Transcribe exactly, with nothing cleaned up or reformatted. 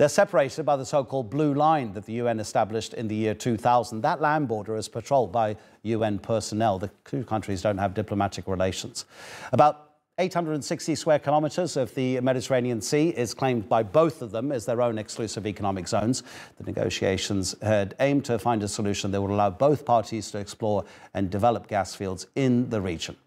They're separated by the so-called blue line that the U N established in the year two thousand. That land border is patrolled by U N personnel. The two countries don't have diplomatic relations. About eight hundred sixty square kilometres of the Mediterranean Sea is claimed by both of them as their own exclusive economic zones. The negotiations had aimed to find a solution that would allow both parties to explore and develop gas fields in the region.